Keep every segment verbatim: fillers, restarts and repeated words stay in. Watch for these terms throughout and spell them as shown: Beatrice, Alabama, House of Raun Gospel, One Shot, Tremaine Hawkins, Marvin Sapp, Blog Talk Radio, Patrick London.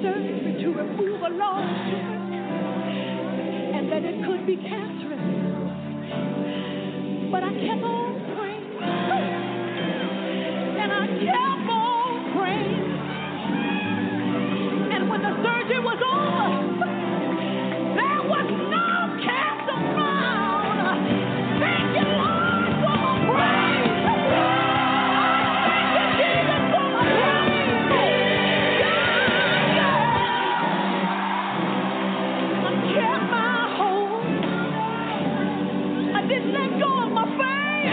stirs me to remove a large and that it could be cancerous. But I kept on praying, and I kept on praying. And when the surgery was over, there was no cancer found. Thank you, Lord, for my praise. Thank you, Jesus, for my praise. Yeah, yeah. I kept my hope. I didn't let go of my faith.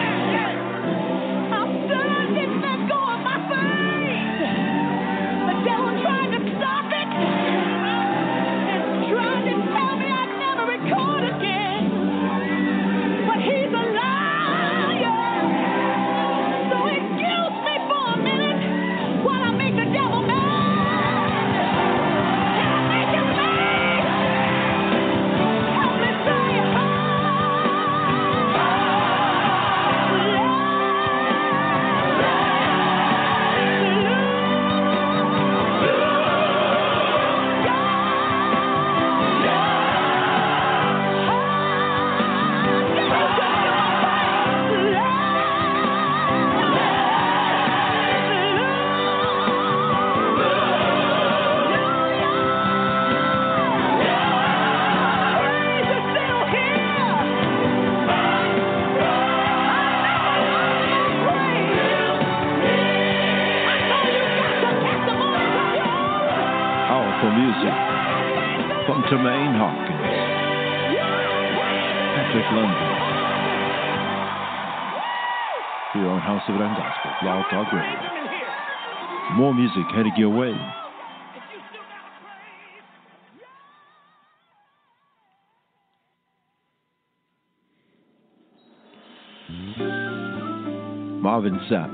I still didn't let go of my faith. The devil tried to stop it and tried to tell me I'd never record again. But he's a liar. So excuse me for a minute while I make the devil mad. Can I make him mad? Help me say, powerful music from Tremaine Hawkins, Patrick London, here on House of Raun Gospel, Blog Talk Radio. More music headed your way. Marvin Sapp.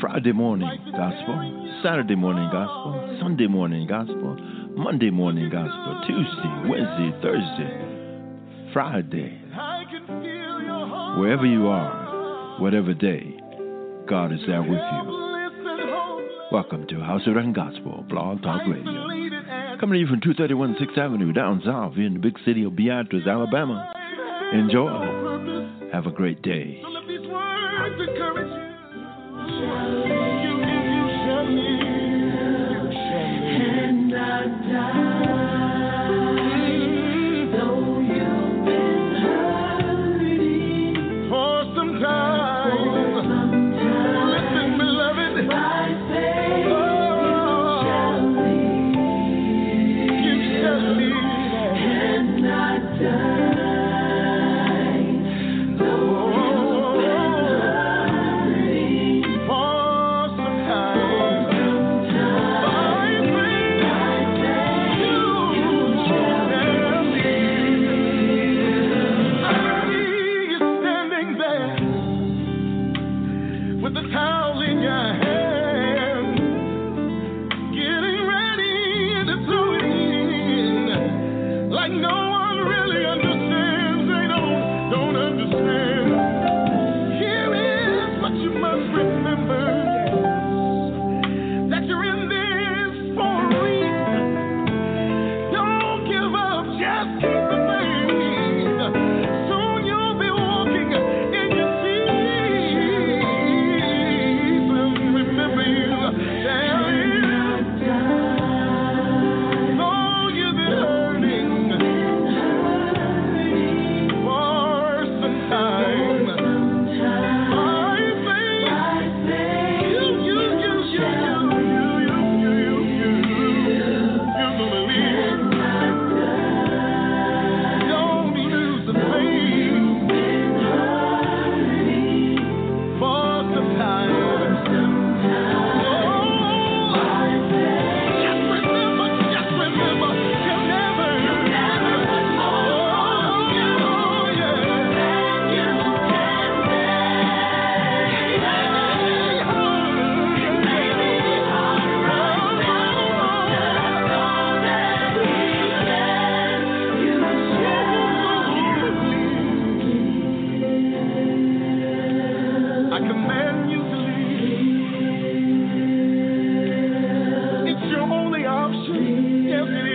Friday morning gospel, Saturday morning gospel, Sunday morning gospel, Monday morning gospel, Tuesday, Wednesday, Thursday, Friday. Wherever you are, whatever day, God is there with you. Welcome to House of Raun Gospel, Blog Talk Radio. Coming to you from two thirty-one sixth Avenue, down south, here in the big city of Beatrice, Alabama. Enjoy. Have a great day. And I die, though you've been hurting for some time. For some time. Listen, beloved, by faith oh, shall be. You shall be. And I die. Though you've been hurting for some time. command you to leave. It's your only option. Yes, it is.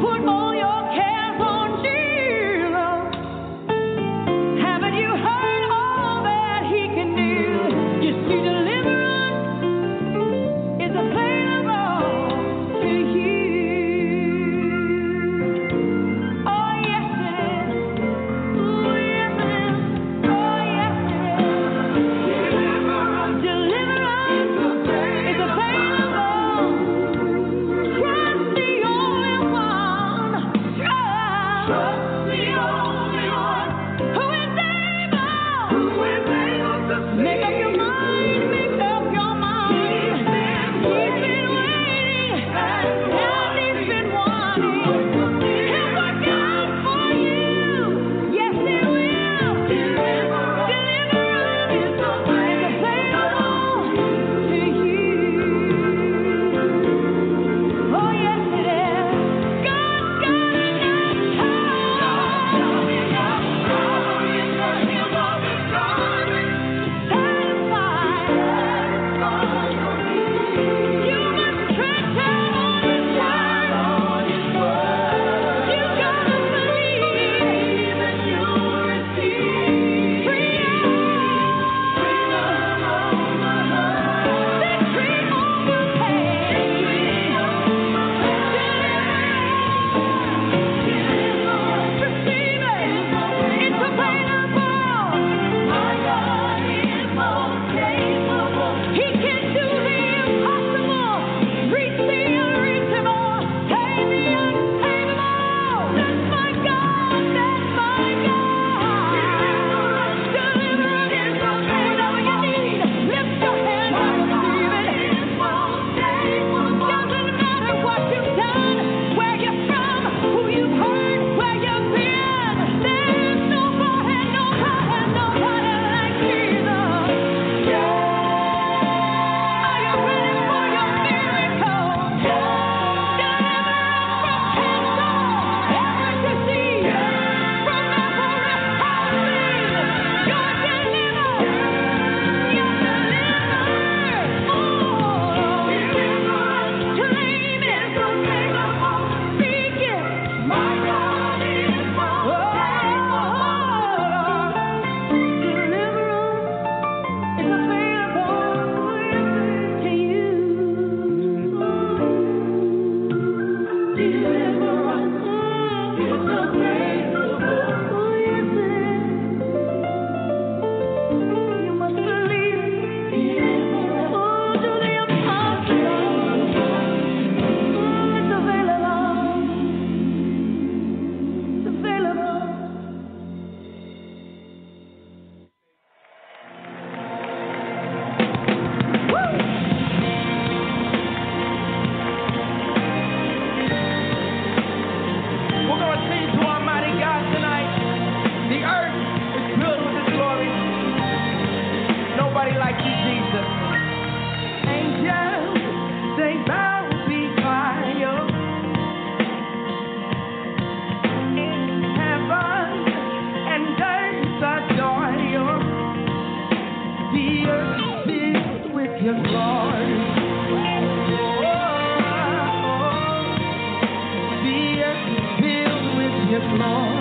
Put all your cares on Jesus. Have The earth is filled with His glory. Nobody like you, Jesus. Angels, they bow before you. In heaven and earth adore you. The earth filled with Your glory. Lord.